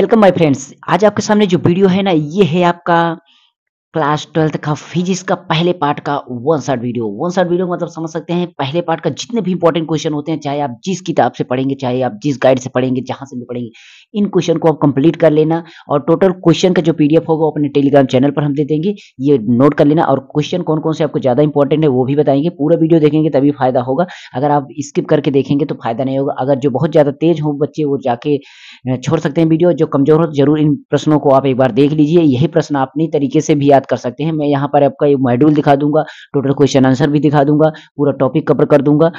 Welcome my friends. आज आपके सामने जो वीडियो है ना, ये है आपका क्लास 12th का फिजिक्स का पहले पार्ट का वन शॉट वीडियो मतलब समझ सकते हैं पहले पार्ट का जितने भी इंपॉर्टेंट क्वेश्चन होते हैं, चाहे आप जिस किताब से पढ़ेंगे, चाहे आप जिस गाइड से पढ़ेंगे, जहां से भी पढ़ेंगे, इन क्वेश्चन को आप कंप्लीट कर लेना। और टोटल क्वेश्चन का जो पीडीएफ होगा वो अपने टेलीग्राम चैनल पर हम दे देंगे, ये नोट कर लेना। और क्वेश्चन कौन कौन से आपको ज्यादा इंपॉर्टेंट है वो भी बताएंगे। पूरा वीडियो देखेंगे तभी फायदा होगा, अगर आप स्किप करके देखेंगे तो फायदा नहीं होगा। अगर जो बहुत ज्यादा तेज हो बच्चे वो जाके छोड़ सकते हैं वीडियो, जो कमजोर हो तो जरूर इन प्रश्नों को आप एक बार देख लीजिए। यही प्रश्न अपने तरीके से भी याद कर सकते हैं। मैं यहाँ पर आपका ये मॉड्यूल दिखा दूंगा, टोटल क्वेश्चन आंसर भी दिखा दूंगा, पूरा टॉपिक कवर कर दूंगा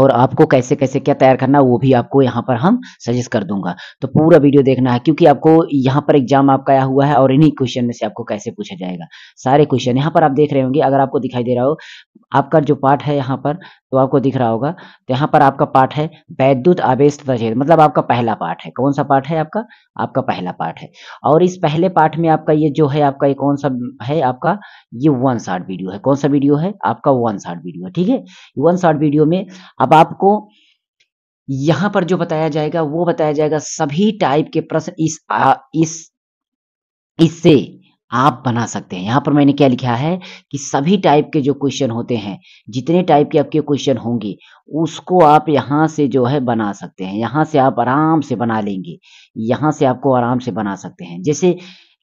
और आपको कैसे कैसे क्या तैयार करना वो भी आपको यहाँ पर हम सजेस्ट कर दूंगा। तो पूरा वीडियो देखना है क्योंकि आपको यहाँ पर एग्जाम आपका आया हुआ है और इन्हीं क्वेश्चन में से आपको कैसे पूछा जाएगा। सारे क्वेश्चन यहाँ पर आप देख रहे होंगे, अगर आपको दिखाई दे रहा हो आपका जो पार्ट है यहाँ पर तो आपको दिख रहा होगा। तो यहाँ पर आपका पार्ट है विद्युत आवेश तथा क्षेत्र, मतलब आपका पहला पार्ट है। कौन सा पार्ट है? आपका पहला पार्ट है। और इस पहले पार्ट में आपका ये जो है आपका ये कौन सा है? आपका ये वन शॉट वीडियो है। कौन सा वीडियो है? आपका वन शॉट वीडियो। ठीक है, वन शॉट वीडियो में अब आपको यहाँ पर जो बताया जाएगा वो बताया जाएगा। सभी टाइप के प्रश्न इससे आप बना सकते हैं। यहाँ पर मैंने क्या लिखा है कि सभी टाइप के जो क्वेश्चन होते हैं, जितने टाइप के आपके क्वेश्चन होंगे उसको आप यहाँ से जो है बना सकते हैं। यहाँ से आप आराम से बना लेंगे, यहाँ से आपको आराम से बना सकते हैं। जैसे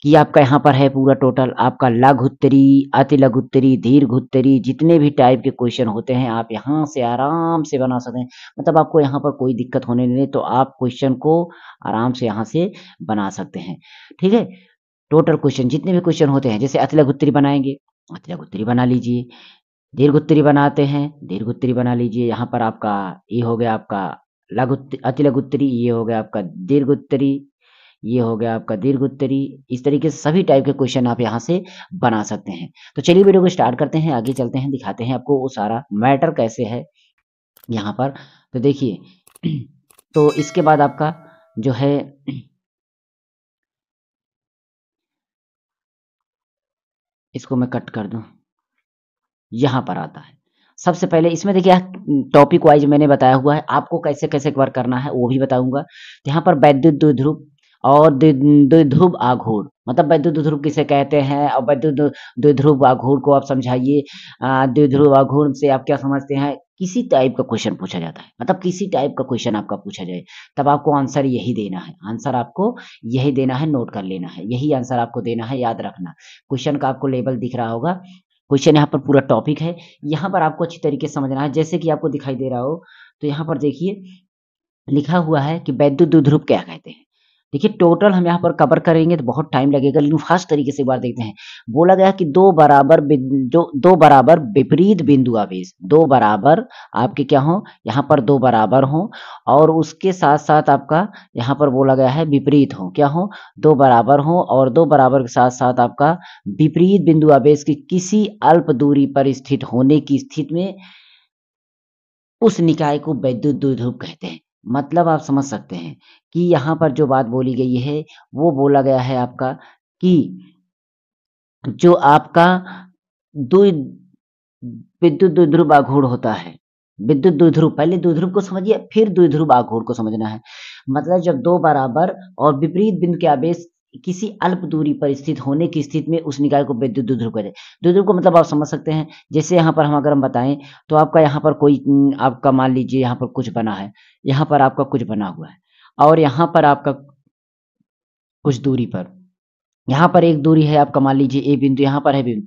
कि आपका यहाँ पर है पूरा टोटल आपका लघु उत्तरी, अति लघु उत्तरी, दीर्घ उत्तरी, जितने भी टाइप के क्वेश्चन होते हैं आप यहाँ से आराम से बना सकते हैं। मतलब आपको यहाँ पर कोई दिक्कत होने नहीं, तो आप क्वेश्चन को आराम से यहाँ से बना सकते हैं। ठीक है, टोटल क्वेश्चन जितने भी क्वेश्चन होते हैं, जैसे अति लघु उत्तरी बनाएंगे, अति लघु उत्तरी बना लीजिए, दीर्घ उत्तरी बनाते हैं, दीर्घ उत्तरी बना लीजिए। यहाँ पर आपका ये हो गया आपका लघु अति लघु उत्तरी, ये हो गया आपका दीर्घ उत्तरी, ये हो गया आपका दीर्घ उत्तरी। इस तरीके से सभी टाइप के क्वेश्चन आप यहाँ से बना सकते हैं। तो चलिए वीडियो को स्टार्ट करते हैं, आगे चलते हैं, दिखाते हैं आपको वो सारा मैटर कैसे है यहाँ पर। तो देखिए, तो इसके बाद आपका जो है इसको मैं कट कर दूं, यहाँ पर आता है। सबसे पहले इसमें देखिए टॉपिक वाइज मैंने बताया हुआ है, आपको कैसे कैसे कवर करना है वो भी बताऊंगा। यहाँ पर वैद्युत द्विध्रुव और द्विध्रुव आघूर्ण, मतलब वैद्युत द्विध्रुव किसे कहते हैं और वैद्युत द्विध्रुव आघूर्ण को आप समझाइए। द्विध्रुव आघूर्ण से आप क्या समझते हैं? किसी टाइप का क्वेश्चन पूछा जाता है, मतलब किसी टाइप का क्वेश्चन आपका पूछा जाए तब आपको आंसर यही देना है। आंसर आपको यही देना है, नोट कर लेना है, यही आंसर आपको देना है, याद रखना। क्वेश्चन का आपको लेबल दिख रहा होगा, क्वेश्चन यहाँ पर पूरा टॉपिक है, यहाँ पर आपको अच्छी तरीके से समझना है। जैसे कि आपको दिखाई दे रहा हो तो यहाँ पर देखिए लिखा हुआ है कि वैद्युत द्विध्रुव क्या कहते हैं। देखिए टोटल हम यहाँ पर कवर करेंगे तो बहुत टाइम लगेगा, लेकिन फास्ट तरीके से एक बार देखते हैं। बोला गया कि दो बराबर विपरीत बिंदु आवेश, दो बराबर आपके क्या हो यहाँ पर दो बराबर हो और उसके साथ साथ आपका यहाँ पर बोला गया है विपरीत हो, क्या हो दो बराबर हो और दो बराबर के साथ साथ आपका विपरीत बिंदु आवेश की किसी अल्प दूरी पर स्थित होने की स्थिति में उस निकाय को विद्युत द्विध्रुव कहते हैं। मतलब आप समझ सकते हैं कि यहाँ पर जो बात बोली गई है वो बोला गया है आपका कि जो आपका विद्युत द्विध्रुव आघूर्ण होता है, विद्युत द्विध्रुव, पहले द्विध्रुव को समझिए फिर द्विध्रुव आघूर्ण को समझना है। मतलब जब दो बराबर और विपरीत बिंदु के आवेश किसी अल्प दूरी पर स्थित होने की स्थिति में उस निकाय को विद्युत द्विध्रुव कहते हैं। द्विध्रुव को मतलब आप समझ सकते हैं, जैसे यहाँ पर हम अगर हम बताएं तो आपका यहाँ पर कोई आपका मान लीजिए यहाँ पर कुछ बना है, यहाँ पर आपका कुछ बना हुआ है और यहाँ पर आपका कुछ दूरी पर, यहाँ पर एक दूरी है आपका मान लीजिए ए बिंदु, यहाँ पर है बिंदु।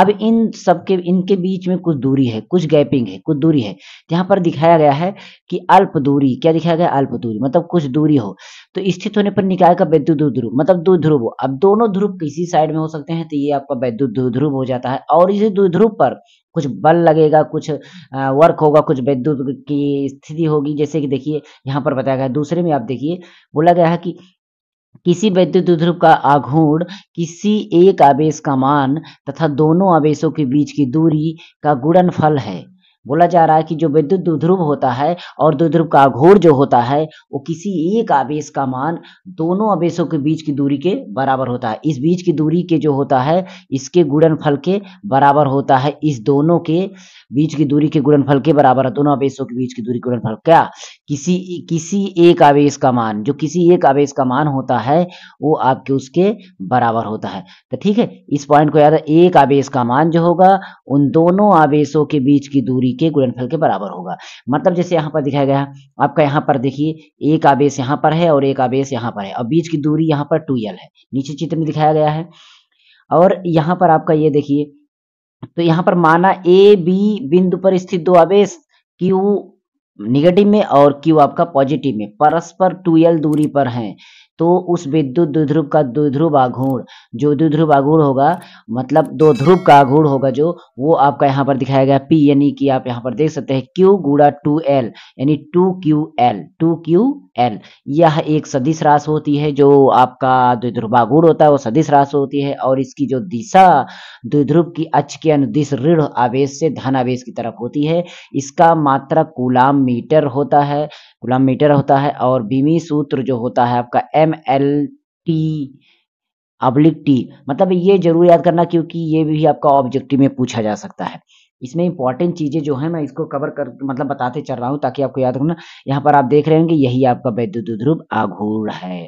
अब इन सबके इनके बीच में कुछ दूरी है, कुछ गैपिंग है, कुछ दूरी है। यहाँ पर दिखाया गया है कि अल्प दूरी, क्या दिखाया गया? अल्प दूरी, मतलब कुछ दूरी हो तो स्थित होने पर निकाय का विद्युत द्विध्रुव, मतलब दो ध्रुव हो। अब दोनों ध्रुव किसी साइड में हो सकते हैं तो ये आपका विद्युत द्विध्रुव हो जाता है। और इसी द्विध्रुव पर कुछ बल लगेगा, कुछ वर्क होगा, कुछ विद्युत की स्थिति होगी। जैसे कि देखिए यहाँ पर बताया गया, दूसरे में आप देखिए बोला गया है कि किसी विद्युत द्विध्रुव का आघूर्ण किसी एक आवेश का मान तथा दोनों आवेशों के बीच की दूरी का गुणनफल है। बोला जा रहा है कि जो विद्युत द्विध्रुव होता है और द्विध्रुव का आघूर्ण जो होता है वो किसी एक आवेश का मान दोनों आवेशों के बीच की दूरी के बराबर होता है। इस बीच की दूरी के जो होता है इसके गुणनफल के बराबर होता है, इस दोनों के बीच की दूरी के गुणनफल के बराबर, दोनों आवेशों के बीच की दूरी गुणनफल क्या किसी एक आवेश का मान, जो किसी एक आवेश का मान होता है वो आपके उसके बराबर होता है। तो ठीक है, इस पॉइंट को याद है, एक आवेश का मान जो होगा उन दोनों आवेशों के बीच की दूरी के गुणनफल के बराबर होगा। मतलब जैसे यहाँ पर दिखाया गया आपका, यहाँ पर देखिए एक आवेश यहाँ पर है और एक आवेश यहाँ पर है और बीच की दूरी यहाँ पर 2l है, नीचे चित्र में दिखाया गया है। और यहाँ पर आपका ये देखिए, तो यहाँ पर माना ए बी बिंदु पर स्थित दो आवेश Q निगेटिव में और Q आपका पॉजिटिव में परस्पर 2l दूरी पर हैं, तो उस विद्युत द्विध्रुव का द्विध्रुव आघूर्ण, जो द्विध्रुव आघूर्ण होगा मतलब दो ध्रुव का आघूर्ण होगा जो, वो आपका यहाँ पर दिखाया गया P, यानी कि आप यहाँ पर देख सकते हैं Q गुणा 2l यानी 2ql। यह एक सदिश राशि होती है, जो आपका द्विध्रुव आघूर्ण होता है वो सदिश राशि होती है, और इसकी जो दिशा द्विध्रुव की अक्ष के अनुदिश ऋण आवेश से धन आवेश की तरफ होती है। इसका मात्रक कूलाम मीटर होता है, कूलाम मीटर होता है, और बीमी सूत्र जो होता है आपका MLT/T। मतलब ये जरूर याद करना क्योंकि ये भी आपका ऑब्जेक्टिव में पूछा जा सकता है। इसमें इंपॉर्टेंट चीजें जो है मैं इसको कवर कर मतलब बताते चल रहा हूं ताकि आपको याद रखना। यहाँ पर आप देख रहे होंगे यही आपका विद्युत ध्रुव आघूर्ण है,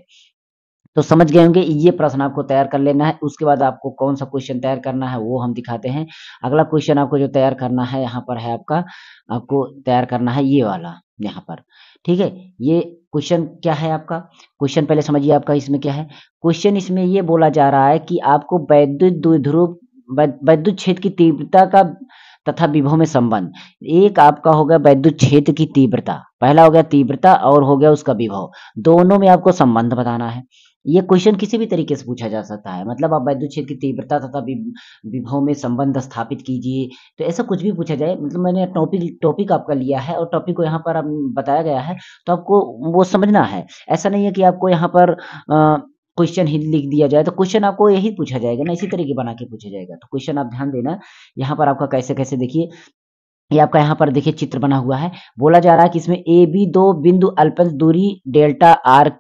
तो समझ गए होंगे। ये प्रश्न आपको तैयार कर लेना है, उसके बाद आपको कौन सा क्वेश्चन तैयार करना है वो हम दिखाते हैं। अगला क्वेश्चन आपको जो तैयार करना है यहाँ पर है आपका, आपको तैयार करना है ये वाला यहाँ पर, ठीक है। ये क्वेश्चन क्या है आपका, क्वेश्चन पहले समझिए आपका इसमें क्या है। क्वेश्चन इसमें ये बोला जा रहा है कि आपको विद्युत क्षेत्र की तीव्रता का तथा विभव में संबंध, एक आपका होगा विद्युत क्षेत्र की तीव्रता, पहला हो गया तीव्रता और हो गया उसका विभव, दोनों में आपको संबंध बताना है। ये क्वेश्चन किसी भी तरीके से पूछा जा सकता है, मतलब आप विद्युत क्षेत्र की तीव्रता तथा विभव में संबंध स्थापित कीजिए, तो ऐसा कुछ भी पूछा जाए। मतलब मैंने टॉपिक आपका लिया है और टॉपिक को यहाँ पर आप बताया गया है, तो आपको वो समझना है। ऐसा नहीं है कि आपको यहाँ पर क्वेश्चन ही लिख दिया जाए, तो क्वेश्चन आपको यही पूछा जाएगा ना, इसी तरीके बना के पूछा जाएगा। तो क्वेश्चन आप ध्यान देना यहाँ पर आपका कैसे कैसे, देखिए ये आपका यहाँ पर देखिए चित्र बना हुआ है। बोला जा रहा है कि इसमें ए बी दो बिंदु अल्पन दूरी ΔR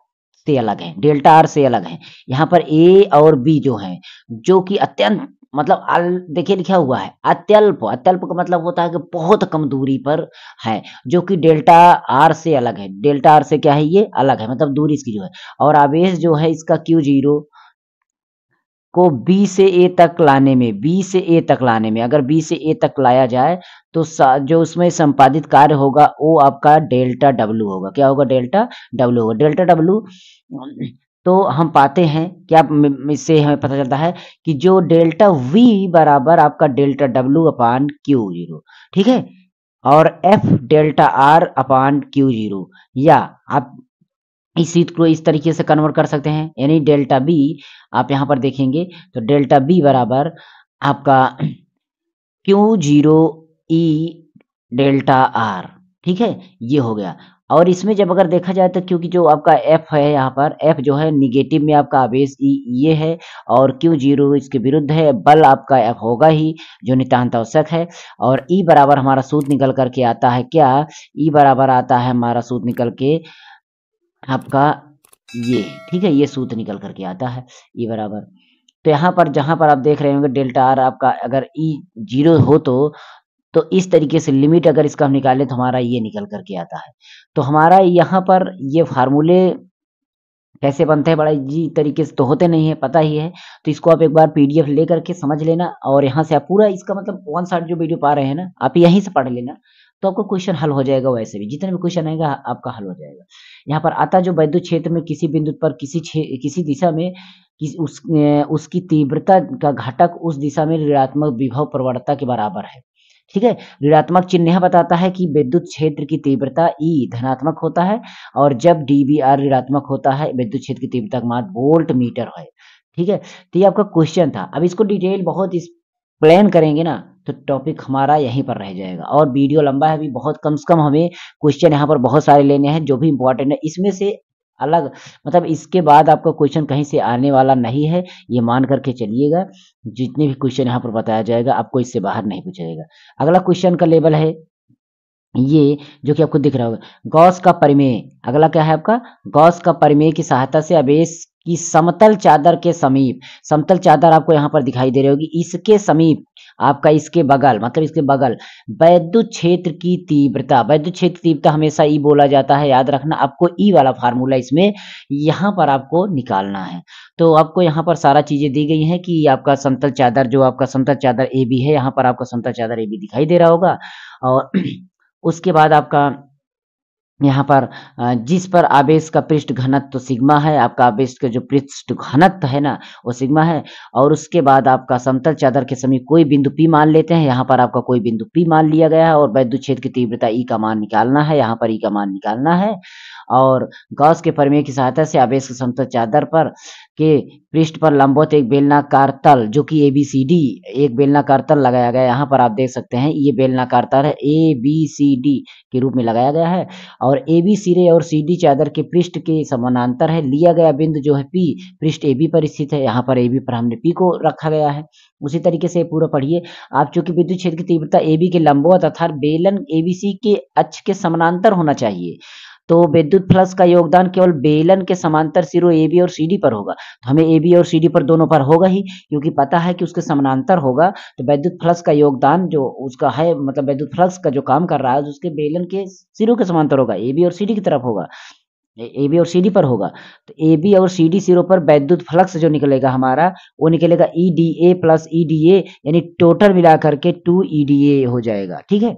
से अलग है, ΔR से अलग है। यहाँ पर ए और बी जो है, जो कि अत्यंत मतलब देखिए लिखा हुआ है अत्यल्प, अत्यल्प का मतलब होता है कि बहुत कम दूरी पर है, जो कि ΔR से अलग है। ΔR से क्या है, ये अलग है, मतलब दूरी इसकी जो है। और आवेश जो है इसका Q0 को B से A तक लाने में, अगर B से A तक लाया जाए तो जो उसमें संपादित कार्य होगा वो आपका ΔW होगा। क्या होगा, ΔW होगा। ΔW तो हम पाते हैं, क्या इससे हमें पता चलता है कि जो ΔV बराबर आपका ΔW/Q0, ठीक है, और F ΔR/Q0। या आप इस चीज को इस तरीके से कन्वर्ट कर सकते हैं, यानी ΔB आप यहाँ पर देखेंगे तो ΔB बराबर आपका Q0e ΔR, ठीक है, ये हो गया। और इसमें जब अगर देखा जाए तो क्योंकि जो आपका F है यहाँ पर, F जो है निगेटिव में आपका आवेश E ये है और Q0 इसके विरुद्ध है, बल आपका F होगा ही जो नितांत आवश्यक है। और E बराबर हमारा सूत्र निकल करके आता है क्या, E बराबर आता है हमारा सूत्र निकल के आपका ये, ठीक है, ये सूत्र निकल करके आता है E बराबर। तो यहाँ पर जहाँ पर आप देख रहे होंगे ΔR आपका, अगर E 0 हो तो इस तरीके से लिमिट अगर इसका हम निकालें तो हमारा ये निकल करके आता है। तो हमारा यहाँ पर ये फार्मूले कैसे बनते हैं, बड़ा इजी तरीके से तो होते नहीं है, पता ही है। तो इसको आप एक बार PDF ले करके समझ लेना और यहाँ से आप पूरा इसका मतलब वन शॉट जो वीडियो पा रहे हैं ना, आप यहीं से पढ़ लेना तो आपको क्वेश्चन हल हो जाएगा। वैसे भी जितने भी क्वेश्चन आएगा आपका हल हो जाएगा। यहाँ पर आता जो विद्युत क्षेत्र में किसी बिंदु पर किसी दिशा में उसकी तीव्रता का घटक उस दिशा में ऋणात्मक विभव प्रवणता के बराबर है, ठीक है। ऋणात्मक चिन्ह बताता है कि विद्युत क्षेत्र की तीव्रता E धनात्मक होता है, और जब dBr ऋणात्मक होता है विद्युत क्षेत्र की तीव्रता का मान वोल्ट मीटर है, ठीक है। तो ये आपका क्वेश्चन था। अब इसको डिटेल बहुत एक्सप्लेन करेंगे ना तो टॉपिक हमारा यहीं पर रह जाएगा और वीडियो लंबा है अभी बहुत, कम से कम हमें क्वेश्चन यहाँ पर बहुत सारे लेने हैं जो भी इंपॉर्टेंट है। इसमें से अलग मतलब इसके बाद आपका क्वेश्चन कहीं से आने वाला नहीं है, ये मान करके चलिएगा। जितने भी क्वेश्चन यहाँ पर बताया जाएगा आपको इससे बाहर नहीं पूछा जाएगा। अगला क्वेश्चन का लेवल है ये जो कि आपको दिख रहा होगा गॉस का परिमेय। अगला क्या है आपका गॉस का परिमेय की सहायता से आवेश की समतल चादर के समीप, समतल चादर आपको यहाँ पर दिखाई दे रही होगी, इसके समीप आपका इसके बगल मतलब इसके बगल वैद्युत क्षेत्र की तीव्रता, वैद्युत क्षेत्र तीव्रता हमेशा ई बोला जाता है, याद रखना आपको ई वाला फार्मूला इसमें यहाँ पर आपको निकालना है। तो आपको यहाँ पर सारा चीजें दी गई हैं कि आपका समतल चादर जो आपका समतल चादर ए बी है, यहाँ पर आपका समतल चादर ए बी दिखाई दे रहा होगा और उसके बाद आपका यहाँ पर जिस पर आवेश का पृष्ठ घनत्व तो सिग्मा है, आपका आवेश का जो पृष्ठ घनत्व है ना वो सिग्मा है। और उसके बाद आपका समतल चादर के समीप कोई बिंदु पी मान लेते हैं, यहाँ पर आपका कोई बिंदु पी मान लिया गया है और वैद्युत क्षेत्र की तीव्रता ई का मान निकालना है, यहाँ पर ई का मान निकालना है। और गॉस के प्रमेय की सहायता से आवेश के समतल चादर पर के पृष्ठ पर लंबवत एक बेलनाकार तल जो कि ABCD एक बेलनाकार तल लगाया गया है, यहाँ पर आप देख सकते हैं ये बेलनाकार तल है ABCD के रूप में लगाया गया है और ABCD और CD चादर के पृष्ठ के समानांतर है। लिया गया बिंदु जो है P पृष्ठ AB पर स्थित है, यहाँ पर AB पर हमने P को रखा गया है। उसी तरीके से पूरा पढ़िए आप, चूंकि विद्युत क्षेत्र की तीव्रता AB के लंबवत अर्थात बेलन ABC के अक्ष के समानांतर होना चाहिए, तो विद्युत फ्लक्स का योगदान केवल बेलन के समांतर सिरों ए बी और सी डी पर होगा। तो हमें ए बी और सी डी पर दोनों पर होगा ही, क्योंकि पता है कि उसके समानांतर होगा। तो विद्युत फ्लक्स का योगदान जो उसका है मतलब विद्युत फ्लक्स का जो काम कर रहा है उसके बेलन के सिरों के समांतर होगा, ए बी और सी डी की तरफ होगा, ए बी और सी डी पर होगा। तो ए बी और सी डी सिरों पर वैद्युत फ्लक्स जो निकलेगा हमारा वो निकलेगा E D A plus E D A, यानी टोटल मिला करके 2 EDA हो जाएगा। ठीक है,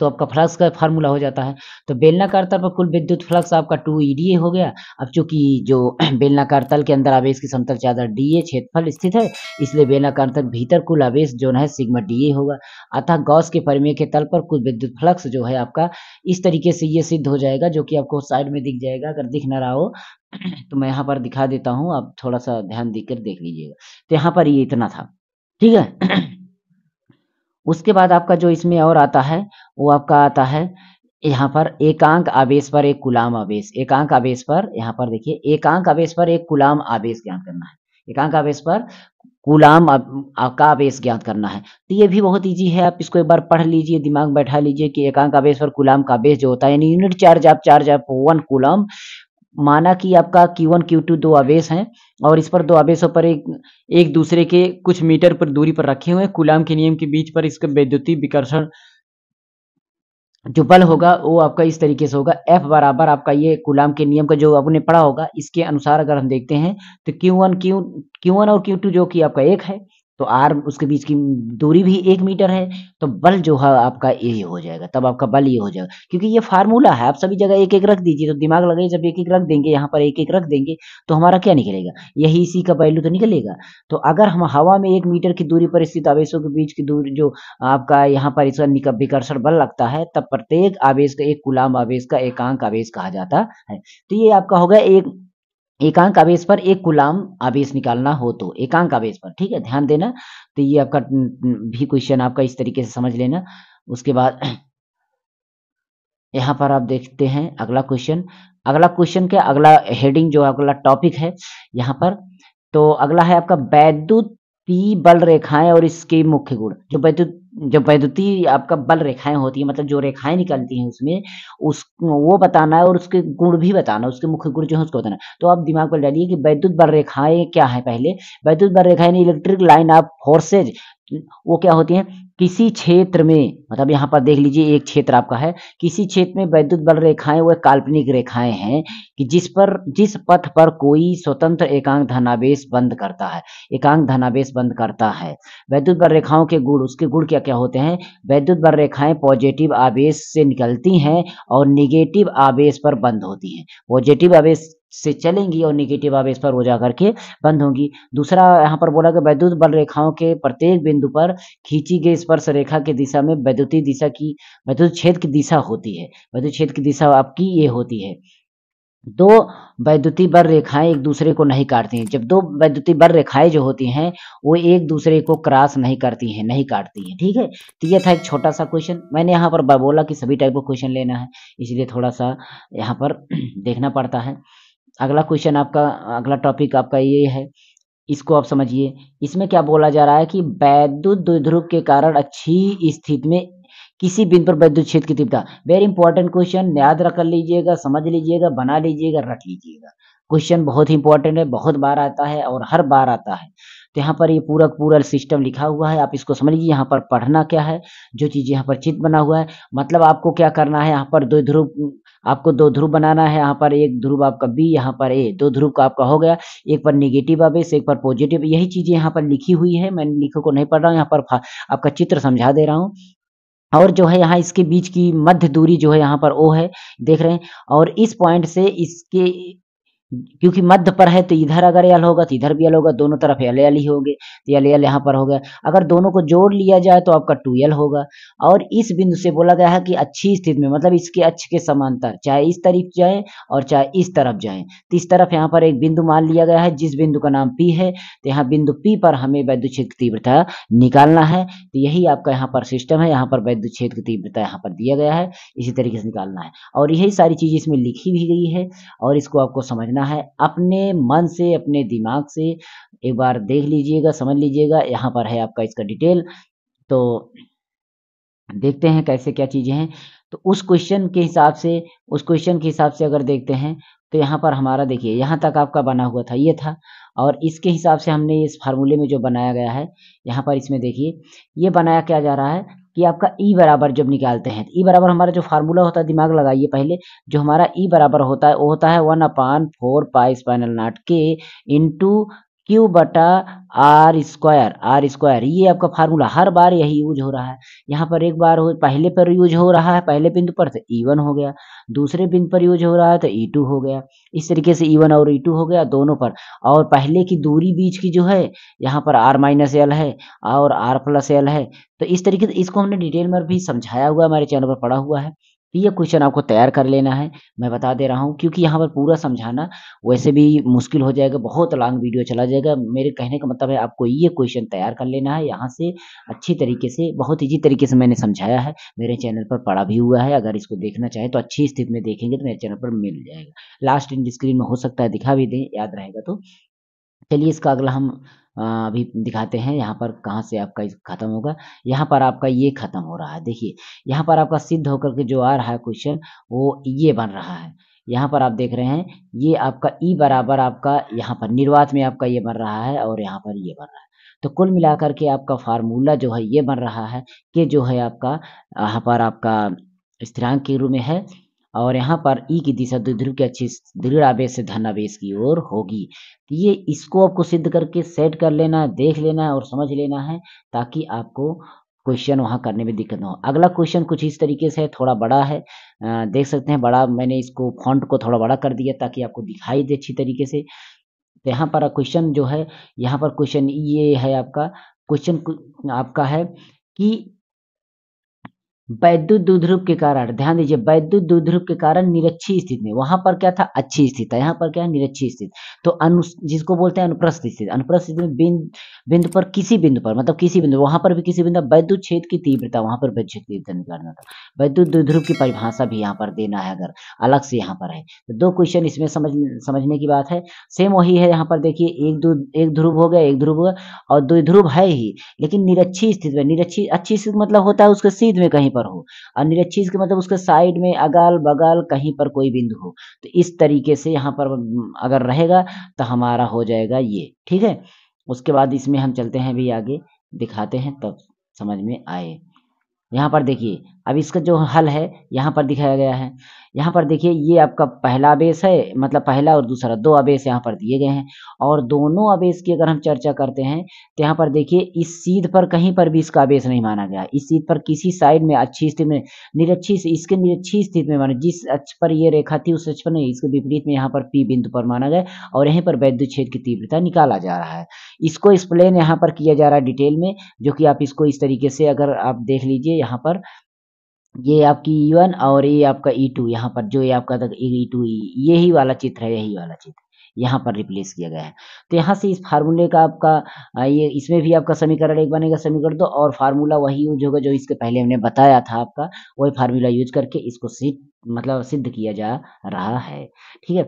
तो आपका फ्लक्स का फार्मूला हो जाता है। तो बेलनाकार तल पर कुल विद्युत फ्लक्स आपका 2 EDA हो गया। अब चूंकि जो बेलनाकार तल के अंदर आवेश की समतल चादर DA क्षेत्रफल स्थित है, इसलिए बेलनाकार तल भीतर कुल आवेश जो है सिग्मा DA होगा। अतः गॉस के परिमेय के तल पर कुल विद्युत फ्लक्स जो है आपका इस तरीके से ये सिद्ध हो जाएगा, जो कि आपको साइड में दिख जाएगा। अगर दिख ना रहा हो तो मैं यहाँ पर दिखा देता हूँ, आप थोड़ा सा ध्यान देकर देख लीजिएगा। तो यहाँ पर ये इतना था, ठीक है। उसके बाद आपका जो इसमें और आता है वो आपका आता है यहाँ पर एकांक आवेश पर एक कूलाम आवेश, एकांक आवेश पर यहाँ पर देखिए एकांक आवेश पर एक कूलाम आवेश ज्ञात करना है, एकांक आवेश पर कूलाम का आवेश ज्ञात करना है। तो ये भी बहुत इजी है, आप इसको एक बार पढ़ लीजिए, दिमाग बैठा लीजिए कि एकांक आवेश पर कूलाम का आवेश जो होता है यानी यूनिट चार्ज ऑफ 1 कूलाम। माना कि आपका Q1 Q2 दो आवेश हैं और इस पर दो आवेशों पर एक दूसरे के कुछ मीटर पर दूरी पर रखे हुए कूलाम के नियम के बीच पर इसका वैद्युतीय विकर्षण जो बल होगा वो आपका इस तरीके से होगा। F बराबर आपका ये कूलाम के नियम का जो आपने पढ़ा होगा इसके अनुसार अगर हम देखते हैं तो Q1 और Q2 जो कि आपका एक है तो R उसके बीच की दूरी भी 1 मीटर है, तो बल जो है आपका ये हो जाएगा, तब आपका बल ये हो जाएगा। क्योंकि ये फार्मूला है, आप सभी जगह एक एक रख दीजिए तो दिमाग लगाइए, जब एक एक रख देंगे यहाँ पर एक एक रख देंगे तो हमारा क्या निकलेगा, यही इसी का वैल्यू तो निकलेगा। तो अगर हम हवा में 1 मीटर की दूरी पर स्थित आवेशों के बीच की दूरी जो आपका यहाँ पर इसका विकर्षण बल लगता है तब प्रत्येक आवेश का 1 कूलाम आवेश का एकांक आवेश कहा जाता है। तो ये आपका होगा एकांक आवेश पर 1 कूलाम आवेश निकालना हो तो एकांक आवेश पर, ठीक है, ध्यान देना। तो ये आपका भी क्वेश्चन आपका इस तरीके से समझ लेना। उसके बाद यहाँ पर आप देखते हैं अगला क्वेश्चन के अगला हेडिंग जो अगला टॉपिक है यहाँ पर, तो अगला है आपका वैद्युत पी बल रेखाएं और इसके मुख्य गुण। जो वैद्युतीय आपका बल रेखाएं होती है मतलब जो रेखाएं निकलती हैं उसमें वो बताना है और उसके गुण भी बताना, उसके मुख्य गुण जो है उसको बताना। तो आप दिमाग पर डालिए कि वैद्युत बल रेखाएं क्या है। पहले वैद्युत बल रेखाएं इलेक्ट्रिक लाइन ऑफ फोर्सेज, वो क्या होती हैं, किसी क्षेत्र में मतलब यहाँ पर देख लीजिए एक क्षेत्र आपका है, किसी क्षेत्र में वैद्युत बल रेखाएं वह काल्पनिक रेखाएं हैं कि जिस पथ पर कोई स्वतंत्र एकांक धनावेश बंद करता है, एकांक धनावेश बंद करता है। वैद्युत बल रेखाओं के गुण, उसके गुण क्या क्या होते हैं। वैद्युत बल रेखाएं पॉजिटिव आवेश से निकलती हैं और निगेटिव आवेश पर बंद होती हैं, पॉजिटिव आवेश से चलेंगी और निगेटिव आवेश पर हो जा करके बंद होंगी। दूसरा यहाँ पर बोला कि वैद्युत बल रेखाओं के प्रत्येक बिंदु पर खींची गई स्पर्श रेखा के दिशा में वैद्युत क्षेत्र की दिशा होती है, वैद्युत क्षेत्र की दिशा आपकी ये होती है। दो वैद्युतीय बल रेखाएं एक दूसरे को नहीं काटती हैं, जब दो वैद्युतीय बल रेखाएं जो होती हैं वो एक दूसरे को क्रॉस नहीं काटती हैं, ठीक है। तो यह था एक छोटा सा क्वेश्चन। मैंने यहाँ पर बोला कि सभी टाइप का क्वेश्चन लेना है इसलिए थोड़ा सा यहाँ पर देखना पड़ता है। अगला क्वेश्चन आपका, अगला टॉपिक आपका ये है, इसको आप समझिए। इसमें क्या बोला जा रहा है कि वैद्युत द्विध्रुव के कारण अच्छी स्थिति में किसी बिंदु पर विद्युत क्षेत्र की तीव्रता। वेरी इंपॉर्टेंट क्वेश्चन, याद रख लीजिएगा, समझ लीजिएगा, बना लीजिएगा, रख लीजिएगा। क्वेश्चन बहुत ही इंपॉर्टेंट है, बहुत बार आता है और हर बार आता है। तो यहाँ पर ये पूरा पूरा सिस्टम लिखा हुआ है, आप इसको समझ लीजिए। यहाँ पर पढ़ना क्या है, जो चीज़ यहाँ पर चित्र बना हुआ है, मतलब आपको क्या करना है, यहाँ पर दो ध्रुव, आपको दो ध्रुव बनाना है। यहाँ पर एक ध्रुव आपका बी, यहाँ पर ए, दो ध्रुव का आपका हो गया, एक पर निगेटिव आवेश, एक पर पॉजिटिव। यही चीज़ें यहाँ पर लिखी हुई है, मैं लिखो को नहीं पढ़ रहा हूँ, यहाँ पर आपका चित्र समझा दे रहा हूँ। और जो है यहाँ इसके बीच की मध्य दूरी जो है यहाँ पर ओ है, देख रहे हैं। और इस पॉइंट से इसके, क्योंकि मध्य पर है तो इधर अगर एल होगा तो इधर भी एल होगा, दोनों तरफ एल एल ही होंगे, तो एल एल यहाँ पर होगा। अगर दोनों को जोड़ लिया जाए तो आपका 2l होगा। और इस बिंदु से बोला गया है कि अच्छी स्थिति में, मतलब इसके अक्ष के समांतर, चाहे इस तरफ जाए और चाहे इस तरफ जाए। तो इस तरफ यहाँ पर एक बिंदु मान लिया गया है, जिस बिंदु का नाम P है। तो यहाँ बिंदु P पर हमें विद्युत क्षेत्र की तीव्रता निकालना है। तो यही आपका यहाँ पर सिस्टम है, यहाँ पर विद्युत क्षेत्र की तीव्रता यहाँ पर दिया गया है, इसी तरीके से निकालना है। और यही सारी चीज़ इसमें लिखी भी गई है, और इसको आपको समझना है अपने मन से, अपने दिमाग से। एक बार देख लीजिएगा, समझ लीजिएगा। यहाँ पर है आपका इसका डिटेल, तो देखते हैं कैसे क्या चीजें हैं। तो उस क्वेश्चन के हिसाब से, उस क्वेश्चन के हिसाब से अगर देखते हैं तो यहाँ पर हमारा, देखिए यहाँ तक आपका बना हुआ था, ये था। और इसके हिसाब से हमने इस फार्मूले में जो बनाया गया है, यहाँ पर इसमें देखिए ये बनाया क्या जा रहा है कि आपका E बराबर जब निकालते हैं, E बराबर हमारा जो फार्मूला होता है, दिमाग लगाइए पहले, जो हमारा E बराबर होता है वो होता है 1/4πε0k इंटू Q बटा R स्क्वायर, R स्क्वायर। ये आपका फार्मूला हर बार यही यूज हो रहा है। यहाँ पर एक बार पहले पर यूज हो रहा है, पहले बिंदु पर तो E1 हो गया, दूसरे बिंदु पर यूज हो रहा है तो E2 हो गया। इस तरीके से E1 और E2 हो गया दोनों पर। और पहले की दूरी बीच की जो है यहाँ पर R-L है और R+L है। तो इस तरीके से इसको हमने डिटेल में भी समझाया हुआ है, हमारे चैनल पर पढ़ा हुआ है। ये क्वेश्चन आपको तैयार कर लेना है, मैं बता दे रहा हूँ, क्योंकि यहाँ पर पूरा समझाना वैसे भी मुश्किल हो जाएगा, बहुत लॉन्ग वीडियो चला जाएगा। मेरे कहने का मतलब है आपको ये क्वेश्चन तैयार कर लेना है, यहाँ से अच्छी तरीके से, बहुत ईजी तरीके से मैंने समझाया है, मेरे चैनल पर पढ़ा भी हुआ है। अगर इसको देखना चाहे तो अच्छी स्थिति में देखेंगे तो मेरे चैनल पर मिल जाएगा, लास्ट इन स्क्रीन में हो सकता है दिखा भी दें, याद रहेगा। तो चलिए इसका अगला हम अभी दिखाते हैं। यहाँ पर कहाँ से आपका खत्म होगा, यहाँ पर आपका ये खत्म हो रहा है। देखिए यहाँ पर आपका सिद्ध होकर के जो आ रहा है क्वेश्चन, वो ये बन रहा है। यहाँ पर आप देख रहे हैं ये आपका E बराबर आपका यहाँ पर निर्वात में आपका ये बन रहा है, और यहाँ पर ये बन रहा है। तो कुल मिलाकर के आपका फार्मूला जो है ये बन रहा है कि जो है आपका यहाँ पर आपका स्थिरांक के रूप में है, और यहाँ पर E की दिशा द्विध्रुव के अच्छी दृढ़ आवेश से धनावेश की ओर होगी। ये इसको आपको सिद्ध करके सेट कर लेना है, देख लेना है और समझ लेना है, ताकि आपको क्वेश्चन वहाँ करने में दिक्कत न हो। अगला क्वेश्चन कुछ इस तरीके से है, थोड़ा बड़ा है, देख सकते हैं, बड़ा मैंने इसको फॉन्ट को थोड़ा बड़ा कर दिया ताकि आपको दिखाई दे अच्छी तरीके से। तो यहाँ पर क्वेश्चन जो है, यहाँ पर क्वेश्चन ये है आपका, क्वेश्चन आपका है कि वैद्युत द्विध्रुव के कारण, ध्यान दीजिए, वैद्युत द्विध्रुव के कारण निरक्षीय स्थिति में, वहां पर क्या था, अच्छी स्थिति था, यहाँ पर क्या है, निरक्षीय स्थिति। तो जिसको बोलते हैं अनुप्रस्थ स्थिति, अनुप्रस्थ स्थिति में बिंदु पर, किसी बिंदु पर, मतलब किसी बिंदु, वहां पर भी किसी बिंदु वैद्युत क्षेत्र की तीव्रता, वहां पर वैद्युत क्षेत्र की तीव्रता निकालना था। वैद्युत द्विध्रुव की परिभाषा भी यहाँ पर देना है, अगर अलग से यहाँ पर है तो दो क्वेश्चन इसमें समझने की बात है। सेम वही है, यहाँ पर देखिए एक ध्रुव हो गया, एक ध्रुव हो गया, और द्विध्रुव है ही, लेकिन निरक्षीय स्थिति में, निरक्षीय अच्छी स्थिति मतलब होता है उसके सीध में कहीं पर हो, और निरक्षीय के मतलब उसके साइड में, अगल बगल कहीं पर कोई बिंदु हो। तो इस तरीके से यहाँ पर अगर रहेगा तो हमारा हो जाएगा ये, ठीक है। उसके बाद इसमें हम चलते हैं भी आगे, दिखाते हैं तब समझ में आए। यहाँ पर देखिए अब इसका जो हल है यहाँ पर दिखाया गया है। यहाँ पर देखिए ये आपका पहला आवेश है, मतलब पहला और दूसरा, दो आवेश यहाँ पर दिए गए हैं। और दोनों आवेश की अगर हम चर्चा करते हैं तो यहाँ पर देखिए इस सीध पर कहीं पर भी इसका आवेश नहीं माना गया। इस सीध पर किसी साइड में अच्छी स्थिति में, निरक्षीय, इसके निरक्षीय स्थिति में माना, जिस अक्ष पर ये रेखा थी उस अक्ष पर नहीं, इसके विपरीत में यहाँ पर P बिंदु पर माना गया, और यहीं पर विद्युत क्षेत्र की तीव्रता निकाला जा रहा है। इसको एक्सप्लेन यहाँ पर किया जा रहा है डिटेल में, जो कि आप इसको इस तरीके से अगर आप देख लीजिए। यहाँ पर ये आपकी E1 और ये आपका E2, यहाँ पर जो ये आपका E2 यही वाला चित्र है, यही वाला चित्र यहाँ पर रिप्लेस किया गया है। तो यहाँ से इस फार्मूले का आपका ये, इसमें भी आपका समीकरण एक बनेगा, समीकरण दो, और फार्मूला वही यूज होगा जो इसके पहले हमने बताया था, आपका वही फार्मूला यूज करके इसको सिद्ध किया जा रहा है, ठीक है।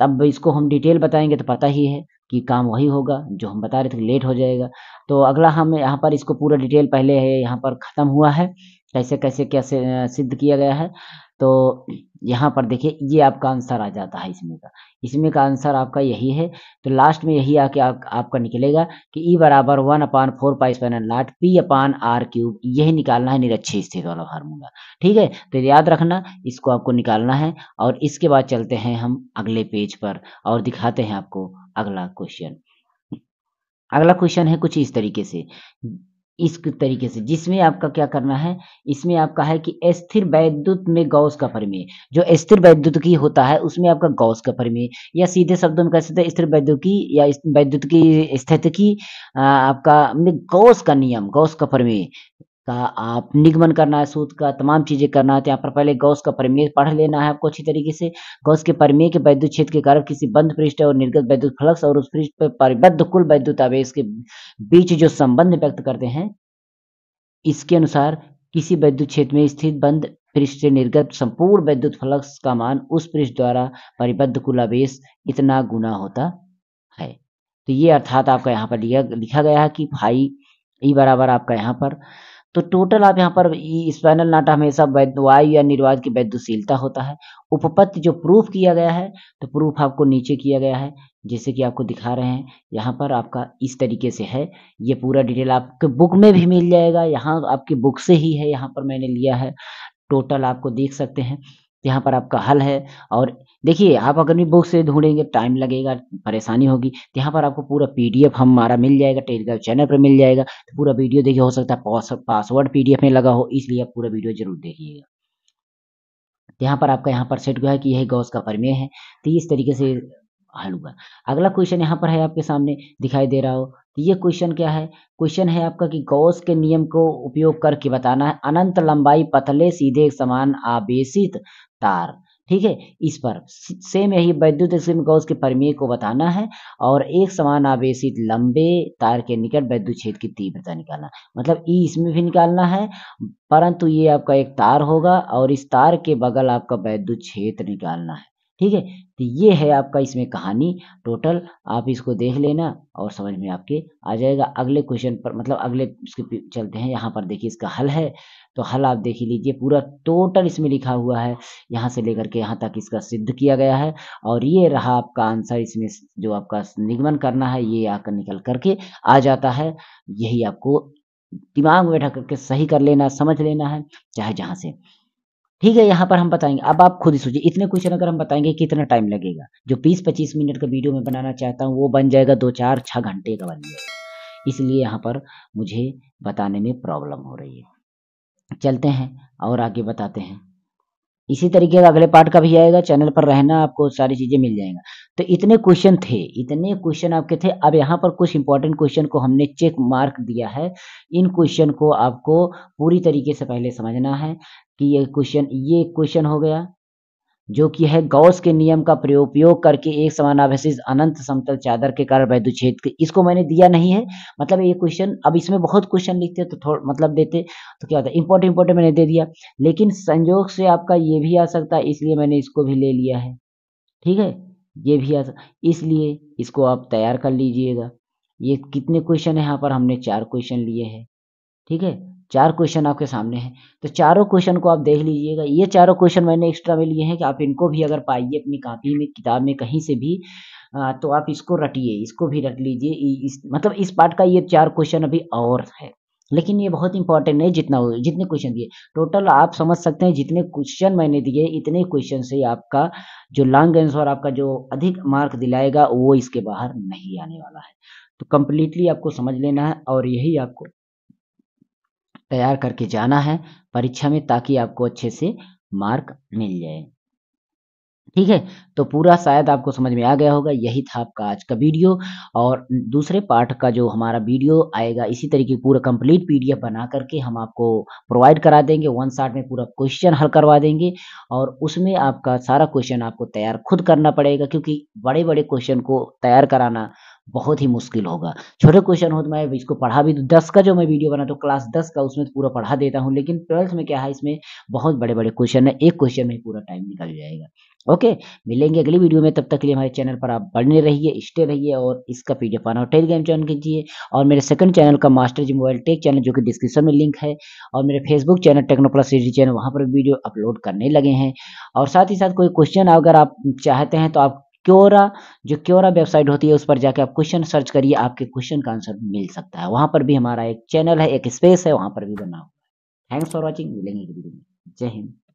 तब इसको हम डिटेल बताएंगे तो पता ही है कि काम वही होगा जो हम बता रहे थे, लेट हो जाएगा। तो अगला हम यहाँ पर इसको पूरा डिटेल पहले है यहाँ पर खत्म हुआ है। कैसे कैसे क्या सिद्ध किया गया है। तो यहाँ पर देखिए ये आपका आंसर आ जाता है, इसमें का आंसर आपका यही है। तो लास्ट में यही आके आपका निकलेगा कि E बराबर 1/4πε0 P/R³। यही निकालना है निरक्षीय स्थिति वाला फार्मूला, ठीक है। तो याद रखना इसको आपको निकालना है। और इसके बाद चलते हैं हम अगले पेज पर और दिखाते हैं आपको अगला क्वेश्चन। अगला क्वेश्चन है कुछ इस तरीके से जिसमें आपका क्या करना है, इसमें आपका है कि स्थिर वैद्युत में गॉस का प्रमेय, जो स्थिर वैद्युत की होता है उसमें आपका गॉस का प्रमेय, या सीधे शब्दों में कह सकते हैं स्थिर वैद्युत की या वैद्युत की स्थितिकी आपका गॉस का नियम, गॉस का प्रमेय का आप निगमन करना है, सूत्र का तमाम चीजें करना है। तो यहाँ पर पहले गॉस का प्रमेय पढ़ लेना है आपको अच्छी तरीके से। गॉस के प्रमेय के वैद्युत क्षेत्र के कारण किसी बंद पृष्ठ और निर्गत वैद्युत फ्लक्स और उस पृष्ठ पर परिबद्ध कुल वैद्युत आवेश के बीच जो संबंध व्यक्त करते हैं, इसके अनुसार किसी वैद्युत क्षेत्र में स्थित बंद पृष्ठ से निर्गत संपूर्ण वैद्युत फ्लक्स का मान उस पृष्ठ द्वारा परिबद्ध कुल आवेश इतना गुना होता है। तो ये अर्थात आपका यहाँ पर लिखा गया है कि फाई ई बराबर आपका यहाँ पर, तो टोटल आप यहाँ पर स्पाइनल नाटा हमेशा वायु या निर्वात की वैद्युशीलता होता है। उपपत्ति जो प्रूफ किया गया है, तो प्रूफ आपको नीचे किया गया है जैसे कि आपको दिखा रहे हैं यहाँ पर आपका इस तरीके से है। ये पूरा डिटेल आपके बुक में भी मिल जाएगा, यहाँ आपकी बुक से ही है, यहाँ पर मैंने लिया है। टोटल आपको देख सकते हैं यहाँ पर आपका हल है। और देखिए आप अगर भी बुक से ढूंढेंगे टाइम लगेगा, परेशानी होगी। तो यहाँ पर आपको पूरा पीडीएफ हमारा मिल जाएगा, टेलीग्राम चैनल पर मिल जाएगा। तो पूरा वीडियो देखिए, हो सकता है पासवर्ड पीडीएफ में लगा हो, इसलिए आप पूरा वीडियो जरूर देखिएगा। यहाँ पर आपका यहाँ पर सेट हुआ है कि यही गॉस का प्रमेय है। तो इस तरीके से हल हुआ। अगला क्वेश्चन यहाँ पर है आपके सामने दिखाई दे रहा हो। तो ये क्वेश्चन क्या है, क्वेश्चन है आपका कि गॉस के नियम को उपयोग करके बताना है अनंत लंबाई पतले सीधे समान आवेशित तार, ठीक है। इस पर सेम यही वैद्युत स्क्रीन गॉस के प्रमेय को बताना है और एक समान आवेशित लंबे तार के निकट वैद्युत क्षेत्र की तीव्रता निकालना, मतलब ई इसमें भी निकालना है, परंतु ये आपका एक तार होगा और इस तार के बगल आपका वैद्युत क्षेत्र निकालना है, ठीक है। तो ये है आपका इसमें कहानी टोटल। आप इसको देख लेना और समझ में आपके आ जाएगा। अगले क्वेश्चन पर मतलब अगले इसके चलते हैं। यहाँ पर देखिए इसका हल है, तो हल आप देख लीजिए, पूरा टोटल इसमें लिखा हुआ है, यहाँ से लेकर के यहाँ तक इसका सिद्ध किया गया है। और ये रहा आपका आंसर, इसमें जो आपका निगमन करना है ये आकर निकल करके आ जाता है। यही आपको दिमाग में बैठा करके सही कर लेना, समझ लेना है चाहे जहाँ से, ठीक है। यहाँ पर हम बताएंगे, अब आप खुद ही सोचिए इतने क्वेश्चन अगर हम बताएंगे कितना टाइम लगेगा। जो 20-25 मिनट का वीडियो में बनाना चाहता हूँ वो बन जाएगा 2-4-6 घंटे का बन जाएगा, इसलिए यहाँ पर मुझे बताने में प्रॉब्लम हो रही है। चलते हैं और आगे बताते हैं, इसी तरीके का अगले पार्ट का भी आएगा, चैनल पर रहना, आपको सारी चीजें मिल जाएंगी। तो इतने क्वेश्चन थे, इतने क्वेश्चन आपके थे। अब यहाँ पर कुछ इंपॉर्टेंट क्वेश्चन को हमने चेक मार्क दिया है। इन क्वेश्चन को आपको पूरी तरीके से पहले समझना है कि ये क्वेश्चन हो गया जो कि है गॉस के नियम का प्रयोग करके एक समान आवेशित अनंत समतल चादर के कारण वैद्युत क्षेत्र, इसको मैंने दिया नहीं है, मतलब ये क्वेश्चन। अब इसमें बहुत क्वेश्चन लिखते तो थोड़ा मतलब देते तो क्या होता, इंपॉर्टेंट मैंने दे दिया, लेकिन संयोग से आपका ये भी आ सकता है, इसलिए मैंने इसको भी ले लिया है, ठीक है। ये भी आ सकता, इसलिए इसको आप तैयार कर लीजिएगा। ये कितने क्वेश्चन है, यहाँ पर हमने 4 क्वेश्चन लिए हैं, ठीक है। 4 क्वेश्चन आपके सामने हैं, तो चारों क्वेश्चन को आप देख लीजिएगा। ये चारों क्वेश्चन मैंने एक्स्ट्रा में लिए हैं कि आप इनको भी अगर पाइए अपनी कॉपी में, किताब में, कहीं से भी, तो आप इसको रटिए, इसको भी रट लीजिए। मतलब इस पार्ट का ये 4 क्वेश्चन अभी और है, लेकिन ये बहुत इंपॉर्टेंट है। जितने क्वेश्चन दिए टोटल आप समझ सकते हैं, जितने क्वेश्चन मैंने दिए इतने क्वेश्चन से आपका जो लॉन्ग आंसर आपका जो अधिक मार्क दिलाएगा वो इसके बाहर नहीं आने वाला है। तो कम्प्लीटली आपको समझ लेना है और यही आपको तैयार करके जाना है परीक्षा में, ताकि आपको अच्छे से मार्क मिल जाए, ठीक है। तो पूरा शायद आपको समझ में आ गया होगा। यही था आपका आज का वीडियो। और दूसरे पार्ट का जो हमारा वीडियो आएगा, इसी तरीके पूरा कंप्लीट पीडीएफ बना करके हम आपको प्रोवाइड करा देंगे। 1 शॉट में पूरा क्वेश्चन हल करवा देंगे और उसमें आपका सारा क्वेश्चन आपको तैयार खुद करना पड़ेगा, क्योंकि बड़े बड़े क्वेश्चन को तैयार कराना बहुत ही मुश्किल होगा। छोटे क्वेश्चन हो तो मैं इसको पढ़ा भी 10 का जो मैं वीडियो बनाता हूँ क्लास 10 का, उसमें तो पूरा पढ़ा देता हूँ, लेकिन 12th में क्या है, इसमें बहुत बड़े बड़े क्वेश्चन है, एक क्वेश्चन में पूरा टाइम निकल जाएगा। ओके, मिलेंगे अगली वीडियो में। तब तक के लिए हमारे चैनल पर आप बने रहिए, स्टे रहिए और इसका पीडीएफ पाना और टेलीग्राम चैनल कीजिए और मेरे सेकंड चैनल का मास्टर जी मोबाइल टेक चैनल जो कि डिस्क्रिप्शन में लिंक है और मेरे Facebook channel techno plus CD channel, वहाँ पर वीडियो अपलोड करने लगे हैं। और साथ ही साथ कोई क्वेश्चन अगर आप चाहते हैं तो आप क्योरा, जो क्योरा वेबसाइट होती है उस पर जाके आप क्वेश्चन सर्च करिए, आपके क्वेश्चन का आंसर मिल सकता है। वहाँ पर भी हमारा एक चैनल है, एक स्पेस है, वहाँ पर भी बना हुआ है। थैंक्स फॉर वॉचिंग, मिलेंगे अगली वीडियो में। जय हिंद।